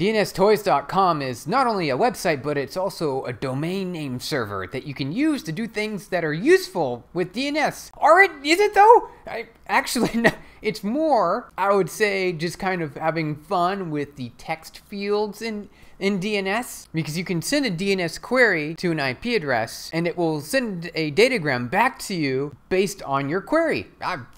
DNSToys.com is not only a website, but it's also a domain name server that you can use to do things that are useful with DNS. Is it though? Actually, no. It's more, I would say, just kind of having fun with the text fields in DNS, because you can send a DNS query to an IP address and it will send a datagram back to you based on your query.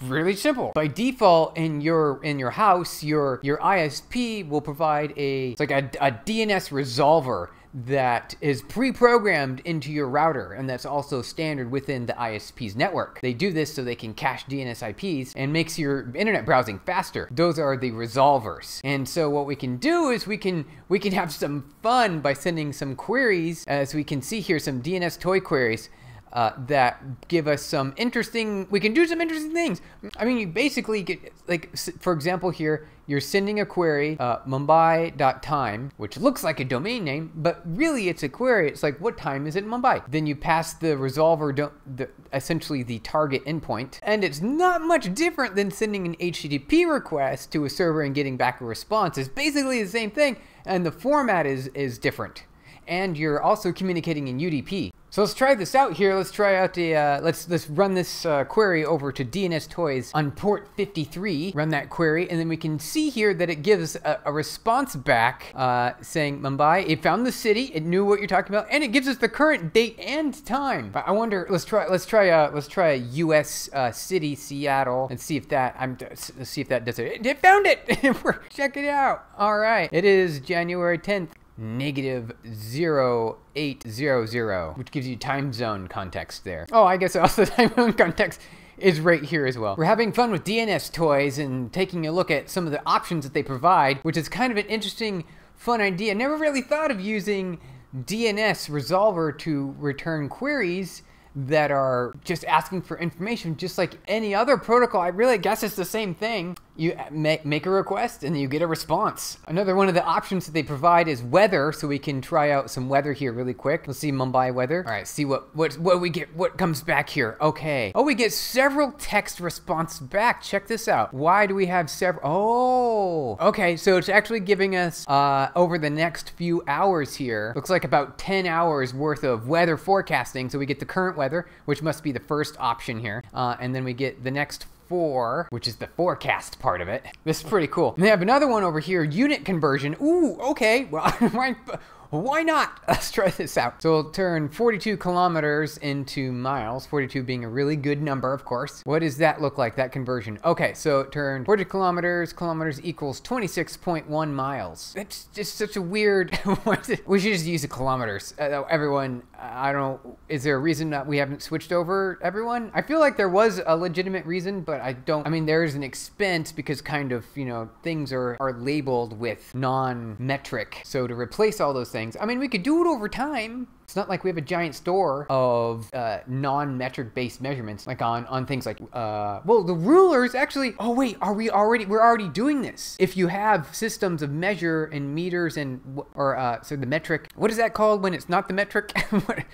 Really simple. By default, in your house, your ISP will provide a DNS resolver that is pre-programmed into your router, and that's also standard within the ISP's network. They do this so they can cache DNS IPs and makes your internet browsing faster. Those are the resolvers. And so what we can do is we can have some fun by sending some queries, as we can see here, some DNS toy queries that give us some interesting, we can do some interesting things. I mean, you basically get, like, for example here, you're sending a query, Mumbai.time, which looks like a domain name, but really it's a query. It's like, what time is it in Mumbai? Then you pass the resolver, essentially the target endpoint, and it's not much different than sending an HTTP request to a server and getting back a response. It's basically the same thing, and the format is different. And you're also communicating in UDP. So let's try this out here. Let's try out the, let's run this query over to DNSToys on port 53, run that query, and then we can see here that it gives a response back saying Mumbai, it found the city, it knew what you're talking about, and it gives us the current date and time. I wonder, let's try a US city, Seattle, and see if that, let's see if that does it. It found it, check it out. All right, it is January 10th. -0800, which gives you time zone context there. Oh, I guess also time zone context is right here as well. We're having fun with DNS toys and taking a look at some of the options that they provide, which is kind of an interesting, fun idea. Never really thought of using DNS resolver to return queries that are just asking for information, just like any other protocol. I really guess it's the same thing. You make a request and you get a response. Another one of the options that they provide is weather, so we can try out some weather here really quick. Let's see Mumbai weather. All right, see what we get, what comes back here. Okay. Oh, we get several text response back. Check this out. Why do we have several? Oh, okay. So it's actually giving us over the next few hours here. Looks like about 10 hours worth of weather forecasting. So we get the current weather, which must be the first option here. And then we get the next 4, which is the forecast part of it. This is pretty cool. And they have another one over here, unit conversion. Ooh, okay, well, why not? Let's try this out. So we'll turn 42 kilometers into miles, 42 being a really good number, of course. What does that look like, that conversion? Okay, so it turned 40 kilometers, kilometers equals 26.1 miles. It's just such a weird, we should just use the kilometers. Everyone, I don't know, is there a reason that we haven't switched over everyone? I feel like there was a legitimate reason, but I don't, I mean, there is an expense because kind of, you know, things are labeled with non-metric. So to replace all those things. I mean, we could do it over time. It's not like we have a giant store of non-metric based measurements, like on things like, well, the rulers actually, oh wait, we're already doing this. If you have systems of measure and meters and, so the metric, what is that called when it's not the metric?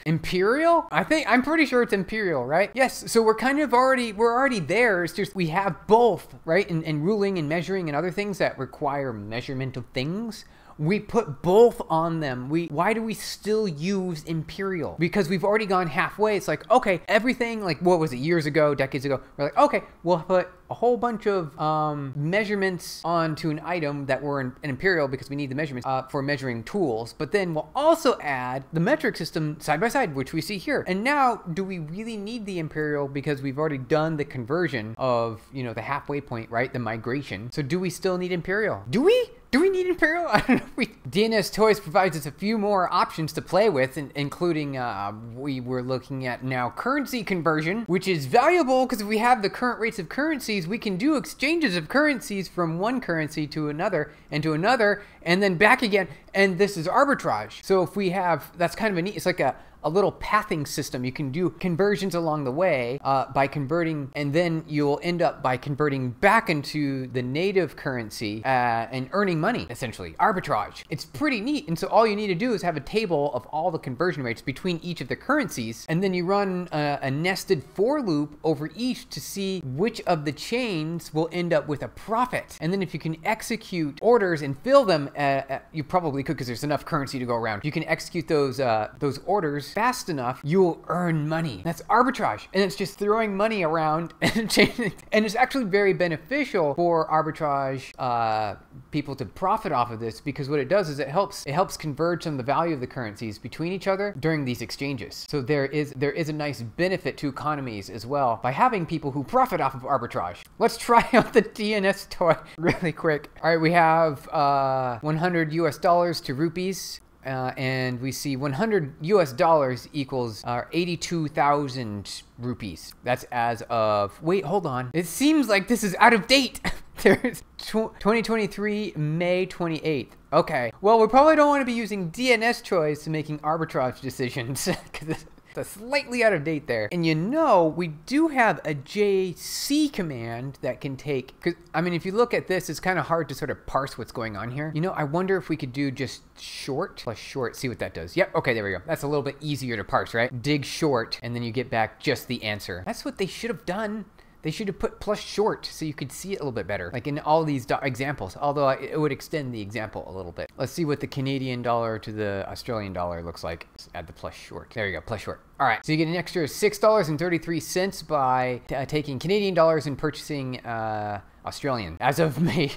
Imperial? I'm pretty sure it's imperial, right? Yes, so we're kind of already, we're already there. It's just, we have both, right? And ruling and measuring and other things that require measurement of things. We put both on them. Why do we still use imperial? Because we've already gone halfway. It's like, okay, everything, like what was it, years ago, decades ago, we're like, okay, we'll put a whole bunch of measurements onto an item that were an imperial because we need the measurements for measuring tools. But then we'll also add the metric system side by side, which we see here. And now, do we really need the imperial because we've already done the conversion of, you know, the halfway point, right? The migration. So do we still need imperial? Do we? Do we need imperial? I don't know. DNS Toys provides us a few more options to play with, including we were looking at now currency conversion, which is valuable because if we have the current rates of currencies, we can do exchanges of currencies from one currency to another, and then back again. And this is arbitrage. So if we have, that's kind of a neat, it's like a a little pathing system. You can do conversions along the way by converting, and then you'll end up by converting back into the native currency and earning money, essentially. Arbitrage. It's pretty neat. And so all you need to do is have a table of all the conversion rates between each of the currencies, and then you run a nested for loop over each to see which of the chains will end up with a profit. And then if you can execute orders and fill them, you probably could because there's enough currency to go around. You can execute those orders fast enough, you'll earn money. That's arbitrage. And it's just throwing money around and changing. And it's actually very beneficial for arbitrage people to profit off of this, because what it does is it helps converge some of the value of the currencies between each other during these exchanges. So there is a nice benefit to economies as well by having people who profit off of arbitrage. Let's try out the DNS toy really quick. All right, we have 100 US dollars to rupees. And we see 100 US dollars equals 82,000 rupees. That's as of, wait, hold on. It seems like this is out of date. There's 2023, May 28th. Okay, well, we probably don't want to be using DNS choice to making arbitrage decisions. It's slightly out of date there. And you know, we do have a JC command that can take, because I mean, if you look at this, it's kind of hard to sort of parse what's going on here. You know, I wonder if we could do just short plus short, see what that does. Yep, okay, there we go. That's a little bit easier to parse, right? Dig short, and then you get back just the answer. That's what they should have done. They should have put plus short so you could see it a little bit better, like in all these examples, although it would extend the example a little bit. Let's see what the Canadian dollar to the Australian dollar looks like. Let's add the plus short. There you go, plus short. All right, so you get an extra $6.33 by taking Canadian dollars and purchasing Australian as of May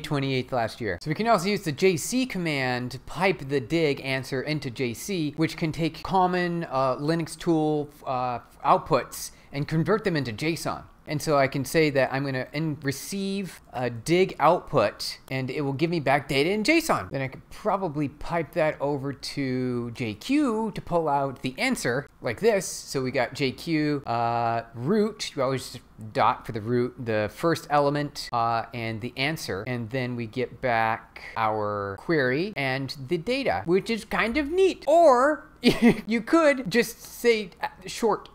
28th last year. So we can also use the JC command to pipe the dig answer into JC, which can take common Linux tool outputs and convert them into JSON. And so I can say that I'm gonna receive a dig output, and it will give me back data in JSON. Then I could probably pipe that over to JQ to pull out the answer like this. So we got JQ root, you always just dot for the root, the first element, and the answer. And then we get back our query and the data, which is kind of neat. Or you could just say short.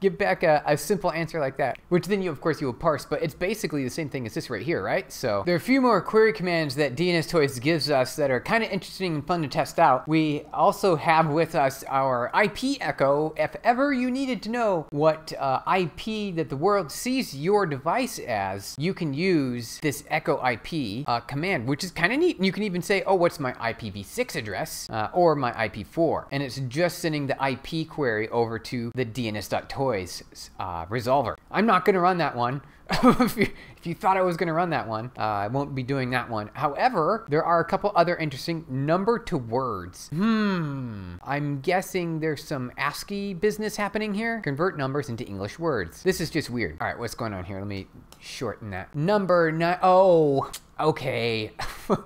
Give back a simple answer like that, which then you, of course, you will parse, but it's basically the same thing as this right here, right? So there are a few more query commands that DNS Toys gives us that are kind of interesting and fun to test out. We also have with us our IP echo. If ever you needed to know what IP that the world sees your device as, you can use this echo IP command, which is kind of neat. And you can even say, oh, what's my IPv6 address or my IP4? And it's just sending the IP query over to the DNS.toys resolver. I'm not going to run that one. If you thought I was going to run that one, I won't be doing that one. However, there are a couple other interesting number to words. I'm guessing there's some ASCII business happening here. Convert numbers into English words. This is just weird. All right, what's going on here? Let me shorten that. Number nine. Oh, okay.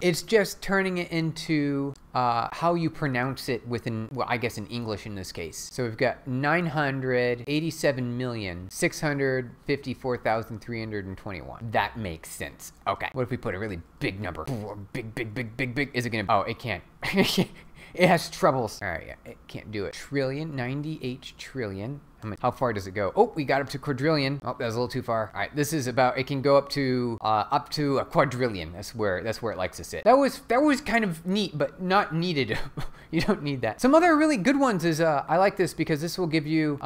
It's just turning it into how you pronounce it within, well, I guess in English in this case. So we've got 987,654,321. That makes sense. Okay. What if we put a really big number? Big. Is it gonna? Oh, it can't. It has troubles. All right, yeah, it can't do it. Trillion, 98 trillion. How far does it go? Oh, we got up to quadrillion. Oh, that was a little too far. All right, this is about, it can go up to a quadrillion. That's where it likes to sit. That was kind of neat, but not needed. You don't need that. Some other really good ones is, I like this because this will give you,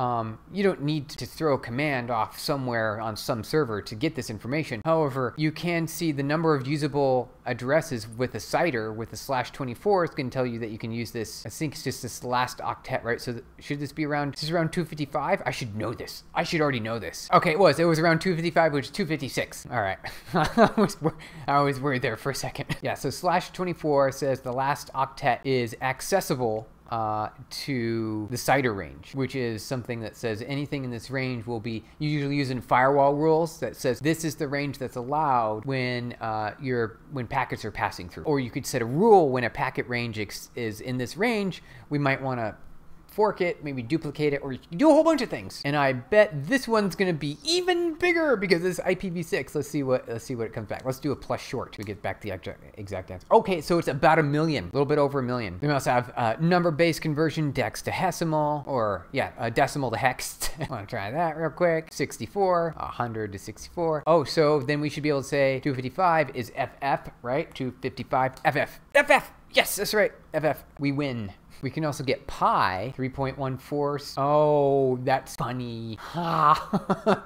you don't need to throw a command off somewhere on some server to get this information. However, you can see the number of usable addresses with a CIDR, with a /24, it's gonna tell you that you can use this. I think it's just this last octet, right? So should this be around, this is around 255? I should know this. I should already know this. Okay, it was around 255, which is 256. All right. I was worried there for a second. Yeah, so /24 says the last octet is accessible to the CIDR range, which is something that says anything in this range will be, you usually use in firewall rules that says this is the range that's allowed when packets are passing through. Or you could set a rule when a packet range is in this range, we might want to fork it, maybe duplicate it, or you can do a whole bunch of things. And I bet this one's gonna be even bigger because it's IPv6. Let's see what it comes back. Let's do a plus short to get back the exact answer. Okay, so it's about a million, a little bit over a million. We must have number-based conversion, dex to hexadecimal, or yeah, decimal to hex. Wanna try that real quick. 64, 100 to 64. Oh, so then we should be able to say 255 is FF, right? 255, FF, FF. Yes, that's right, FF, we win. We can also get pi, 3.14. Oh, that's funny. Ha.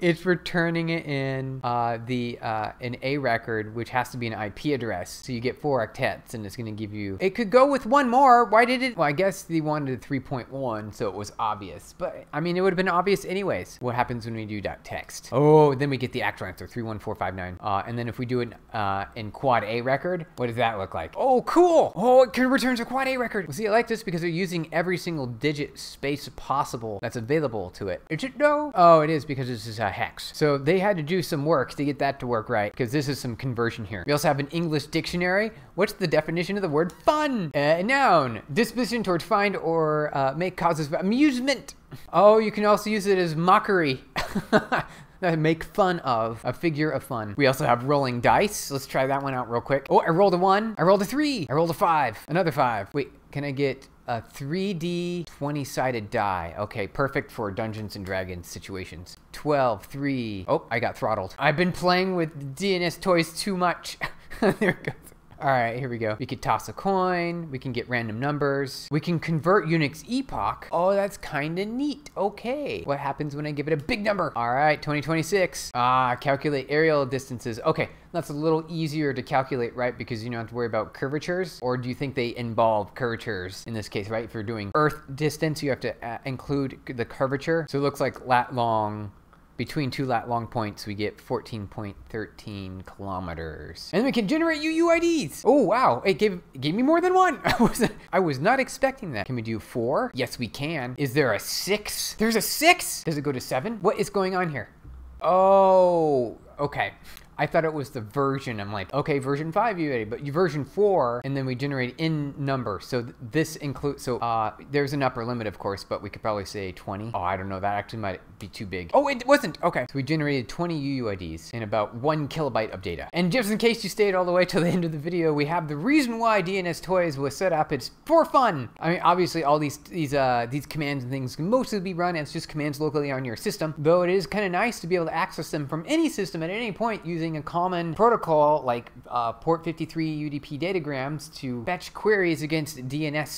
It's returning it in an A record, which has to be an IP address. So you get 4 octets, and it's going to give you... It could go with one more. Why did it... Well, I guess they wanted 3.1, so it was obvious. But, I mean, it would have been obvious anyways. What happens when we do dot text? Oh, then we get the actual answer, 31459. And then if we do it in quad A record, what does that look like? Oh, cool! Oh, it could return to quad A record. Well, see, I like this because they're using every single digit space possible that's available to it. Is it no? Oh, it is because this is a hex. So they had to do some work to get that to work right, because this is some conversion here. We also have an English dictionary. What's the definition of the word fun? A noun, disposition towards find or make causes of amusement. Oh, you can also use it as mockery. Make fun of, a figure of fun. We also have rolling dice. Let's try that one out real quick. Oh, I rolled a 1, I rolled a 3, I rolled a 5, another 5. Wait, can I get a 3D 20-sided die? Okay, perfect for Dungeons and Dragons situations. 12, 3, oh, I got throttled. I've been playing with DNS toys too much. There it goes. All right, here we go. We could toss a coin. We can get random numbers. We can convert Unix epoch. Oh, that's kind of neat. Okay. What happens when I give it a big number? All right, 2026. Ah, calculate aerial distances. Okay, that's a little easier to calculate, right? Because you don't have to worry about curvatures. Or do you think they involve curvatures in this case, right? If you're doing Earth distance, you have to include the curvature. So it looks like lat long. Between 2 lat long points, we get 14.13 kilometers. And we can generate UUIDs. Oh, wow, it gave me more than one. I was not expecting that. Can we do 4? Yes, we can. Is there a 6? There's a 6? Does it go to 7? What is going on here? Oh, okay. I thought it was the version. I'm like, okay, version 5 UUID, but version 4, and then we generate in number. So this includes, so there's an upper limit, of course, but we could probably say 20. Oh, I don't know, that actually might be too big. Oh, it wasn't, okay. So we generated 20 UUIDs in about 1 kilobyte of data. And just in case you stayed all the way till the end of the video, we have the reason why DNS Toys was set up. It's for fun. I mean, obviously all these commands and things can mostly be run as just commands locally on your system, though it is kind of nice to be able to access them from any system at any point using a common protocol like port 53 UDP datagrams to fetch queries against DNS